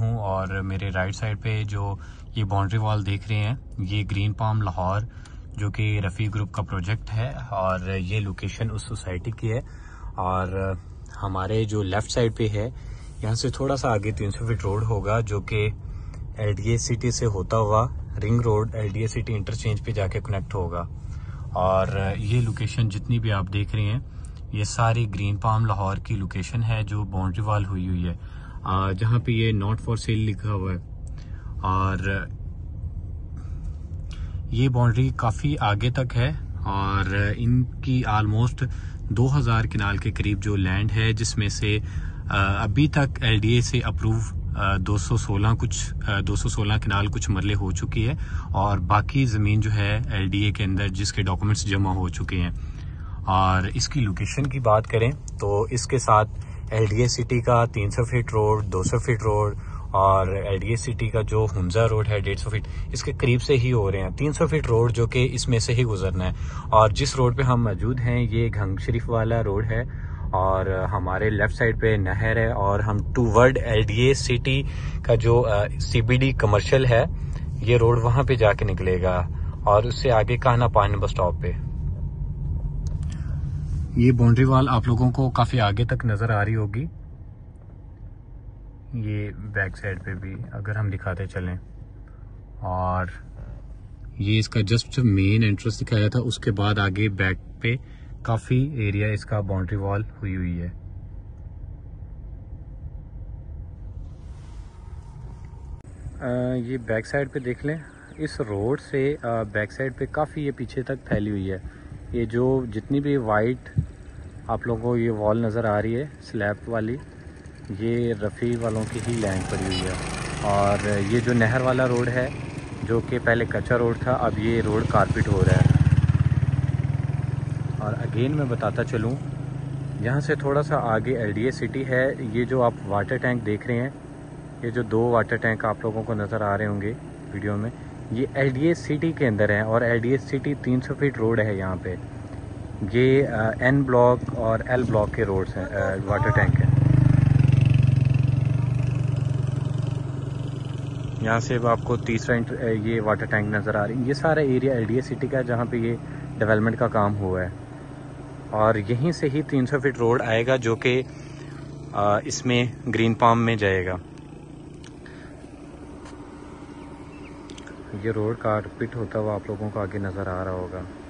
हूँ और मेरे राइट साइड पे जो ये बाउंड्री वॉल देख रहे हैं ये ग्रीन पाम लाहौर जो कि रफ़ी ग्रुप का प्रोजेक्ट है और ये लोकेशन उस सोसाइटी की है। और हमारे जो लेफ़्ट साइड पे है यहाँ से थोड़ा सा आगे 300 फीट रोड होगा जो कि LDA सिटी से होता हुआ ring road LDA city interchange पे जाके कनेक्ट होगा। और ये लोकेशन जितनी भी आप देख रहे हैं ये सारी ग्रीन पाम लाहौर की लोकेशन है जो बाउंड्री वाल हुई है, जहाँ पे ये नॉट फॉर सेल लिखा हुआ है। और ये बाउंड्री काफ़ी आगे तक है और इनकी आलमोस्ट 2000 किनाल के करीब जो लैंड है जिसमें से अभी तक LDA से अप्रूव 216 किनाल कुछ मरले हो चुकी है और बाकी ज़मीन जो है LDA के अंदर जिसके डॉक्यूमेंट्स जमा हो चुके हैं। और इसकी लोकेशन की बात करें तो इसके साथ LDA सिटी का 300 फीट रोड, 200 फीट रोड और LDA सिटी का जो हुंजा रोड है 150 फीट इसके करीब से ही हो रहे हैं। 300 फीट रोड जो कि इसमें से ही गुजरना है और जिस रोड पे हम मौजूद हैं ये घंघ शरीफ वाला रोड है और हमारे लेफ़्ट साइड पे नहर है और हम टूवर्ड LDA सिटी का जो CBD कमर्शियल है ये रोड वहाँ पे जाके निकलेगा और उससे आगे कहना 5 नंबर स्टॉप पे। ये बाउंड्री वाल आप लोगों को काफ़ी आगे तक नज़र आ रही होगी, ये बैक साइड पे भी अगर हम दिखाते चलें। और ये इसका जस्ट मेन एंट्रेंस दिखाया था, उसके बाद आगे बैक पे काफ़ी एरिया इसका बाउंड्री वॉल हुई है। ये बैक साइड पे देख लें, इस रोड से बैक साइड पे काफ़ी ये पीछे तक फैली हुई है। ये जो जितनी भी वाइट आप लोगों को ये वॉल नज़र आ रही है स्लैब वाली ये रफ़ी वालों की ही लैंड पड़ी हुई है। और ये जो नहर वाला रोड है जो कि पहले कच्चा रोड था अब ये रोड कारपेट हो रहा है। और अगेन मैं बताता चलूँ यहाँ से थोड़ा सा आगे LDA सिटी है। ये जो आप वाटर टैंक देख रहे हैं ये जो 2 वाटर टैंक आप लोगों को नज़र आ रहे होंगे वीडियो में ये LDA सिटी के अंदर है और LDA सिटी 300 फीट रोड है। यहाँ पे ये N ब्लॉक और L ब्लॉक के रोड्स हैं, वाटर टैंक है। यहाँ से अब आपको तीसरा ये वाटर टैंक नज़र आ रही है। ये सारा एरिया LDA सिटी का जहाँ पे ये डेवलपमेंट का काम हुआ है और यहीं से ही 300 फीट रोड आएगा जो कि इसमें ग्रीन पाम में जाएगा। ये रोड कारपेट होता हुआ आप लोगों को आगे नज़र आ रहा होगा।